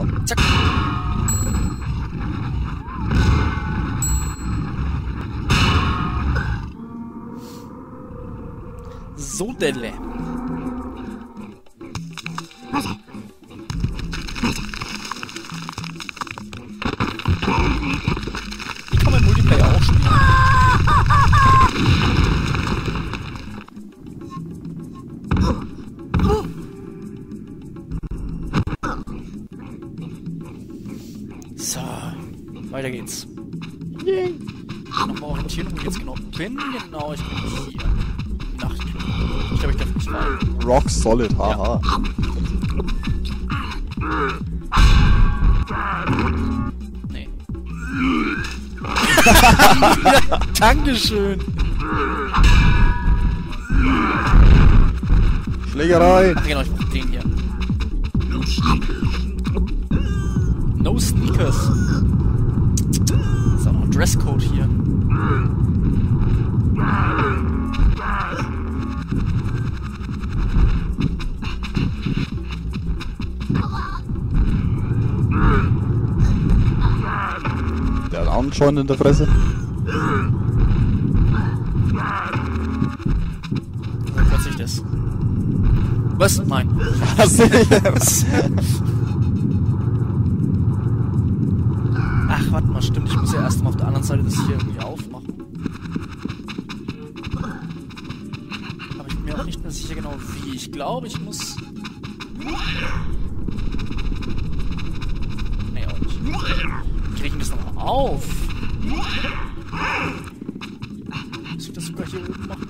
genau. Zack. So delle. Ich kann mein Multiplayer auch spielen. So, weiter geht's. Nochmal orientieren, wo ich jetzt genau bin. Genau, ich bin hier. Nachtclub. Ich glaube, ich darf nicht mal. Rock solid, haha. Ja. Nee. Dankeschön. Schlägerei. Ach genau, ich mach den hier. No Sneakers. No Sneakers. Ist auch noch ein Dresscode hier. Schon in der Fresse. Was ist das? Was? Nein. Ach, warte mal, stimmt. Ich muss ja erst mal auf der anderen Seite das hier irgendwie aufmachen. Aber ich bin mir auch nicht mehr sicher genau wie. Ich glaube, ich muss... Nee, auch nicht. Ich kriege das noch auf! Muss ich das sogar hier oben machen?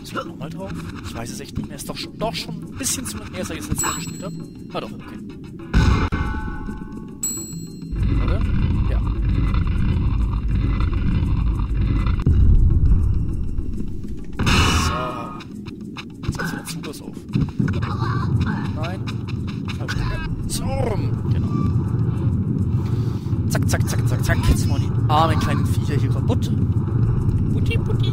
Muss ich nochmal drauf? Ich weiß es echt nicht mehr. Ist doch schon ein bisschen zu lang her, als ich das letzte Mal gespielt habe. Ah doch, okay. Oder? Ja. So. Jetzt geht wieder Zugriff auf. Nein. Falsche Stelle. Zoom! Genau. Zack, zack, zack, zack, zack. Jetzt machen die armen kleinen Viecher hier kaputt. Putti, putti.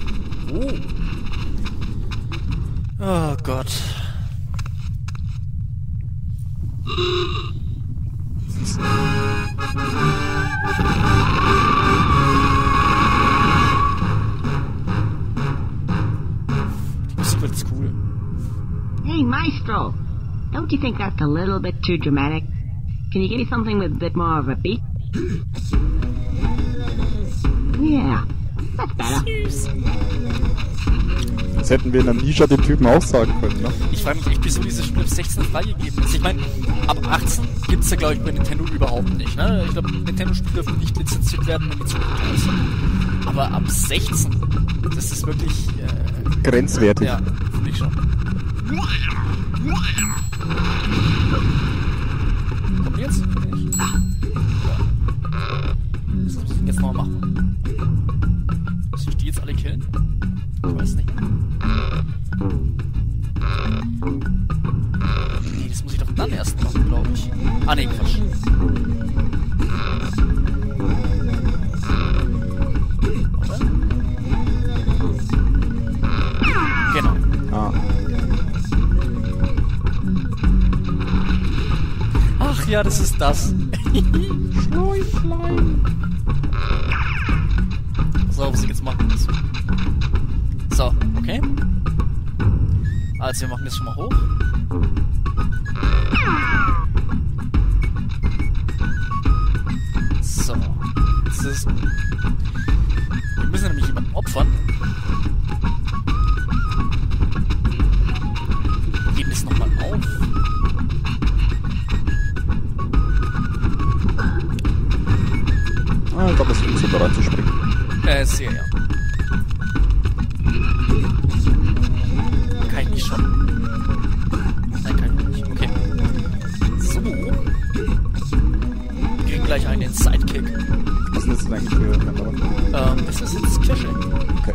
Oh. Oh Gott. Die Musik wird's cool. Hey, Maestro. Don't you think that's a little bit too dramatic? Can you give me something with a bit more of a beat? Yeah, that's better. Das hätten wir in der Nische den Typen auch sagen können, ne? Ich frage mich echt, wieso dieses Spiel ab 16 freigegeben ist. Ich meine, ab 18 gibt's ja, glaube ich, bei Nintendo überhaupt nicht, ne? Ich glaube, Nintendo-Spiele dürfen nicht lizenziert werden, wenn die Zukunft ist. Aber ab 16, das ist wirklich... grenzwertig. Ja, finde ich schon. Kommt jetzt? Nicht. Ja. Das muss ich jetzt nochmal machen. Muss ich die jetzt alle killen? Ich weiß nicht. Nee, das muss ich doch dann erst machen, glaube ich. Ah, nee, Quatsch. Ja, das ist das. So, was ich jetzt machen muss. So, okay. Also, wir machen das schon mal hoch. So. Das ist... Wir müssen nämlich jemanden opfern. Wir geben das nochmal auf. Ich glaube, das ist so bereit zu springen. jetzt hierher. Kann ich nicht shoppen? Nein, kann ich nicht. Okay. So. Wir kriegen gleich einen den Sidekick. Was nützt denn eigentlich für Kamera? Das ist jetzt Kirsche. Okay.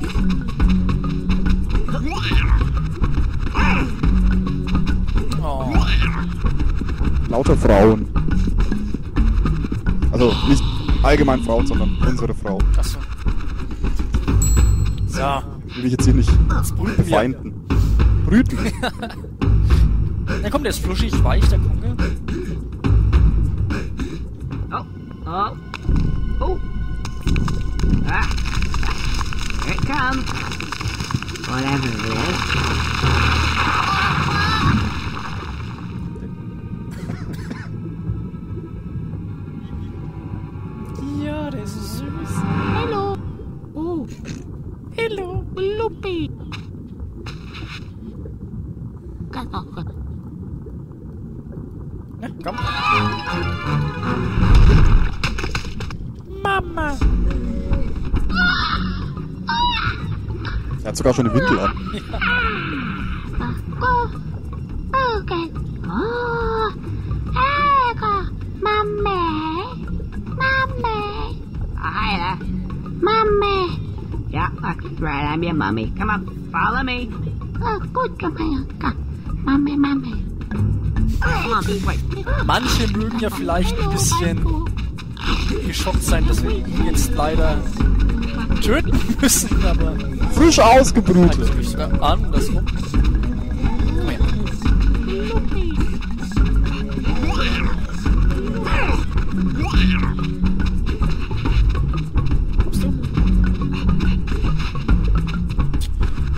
Oh. Lauter Frauen. Also nicht allgemein Frauen, sondern unsere Frau. Achso. Ja. Will ich jetzt hier nicht befeinden. Brüten. Na komm, der ist fluschig, weich, der Konker. Oh. Ah. Here it comes. Whatever it is. Ja, der ist so süß. Hallo. Oh. Hallo, Lupi. Na, komm. Mama. Er hat sogar schon den Winkel an. Ja. Yeah, that's right, I'm your mommy. Come on, follow me. Oh, gut, komm her. Mami. Manche mögen ja vielleicht ein bisschen geschockt sein, dass wir ihn jetzt leider töten müssen, aber... Frisch ausgebrütet. Ich sogar an, das rum. Komm her. Kommst du?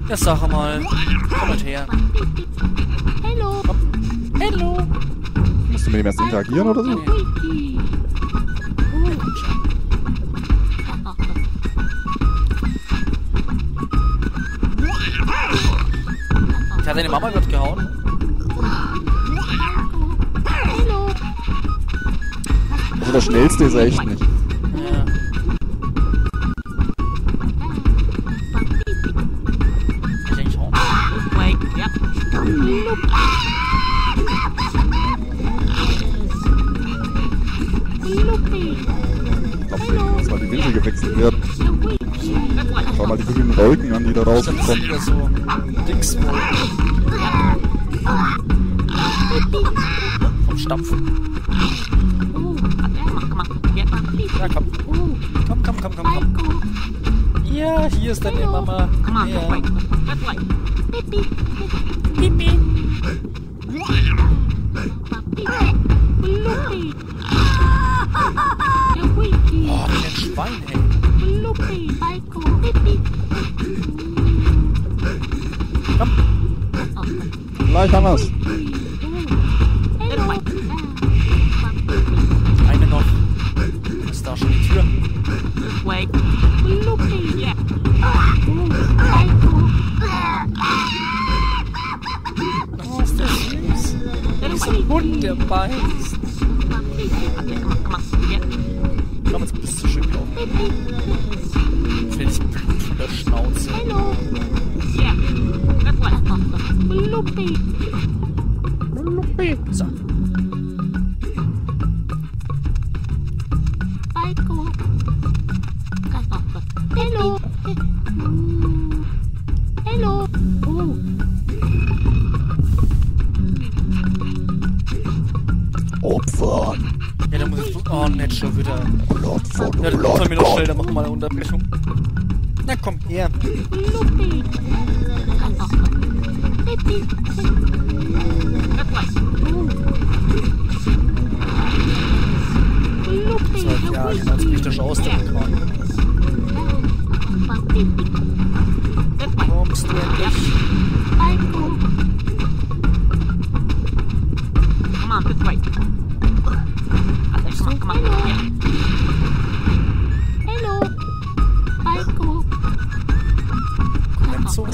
Ja, sag mal. Komm halt her. Hallo. Hallo. Musst du mit dem erst interagieren oder so? Nee. Hat deine Mama gerade gehauen? Also das schnellste ist er echt nicht. Ja. Ich eigentlich auch. Das war die Winkel gewechselt werden. Schau mal die grünen Wolken an, die da rauskommen. Das ist wieder so Dingswolken. Vom Stampfen. Ja, komm. Komm. Ja, hier ist deine Mama. Ja. Pipi. Oh, wie ein Schwein, ey. Komm. Gleich anders. Eine noch. Ist da schon die Tür? Oh, ist das süß. Da ist ein Hund, der beißt. Komm, jetzt bist du schön gelaufen. Jetzt werde ich blöd von der Schnauze. Hallo. Lupi. So. Hallo. Hallo. Oh. Opfer. Ja, da muss ich... Oh, nicht schon wieder. Ja, das muss man mir noch schnell, da machen wir mal eine Unterbrechung. Na komm, her. Lupi. Ja, genau, jetzt bin ich da schon aus dem Kran. Kommst du endlich?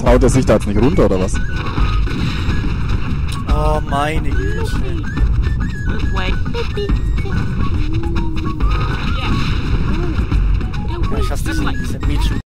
Traut er sich da jetzt nicht runter, oder was? Oh, meine Güte. Ich hasse das Mädchen.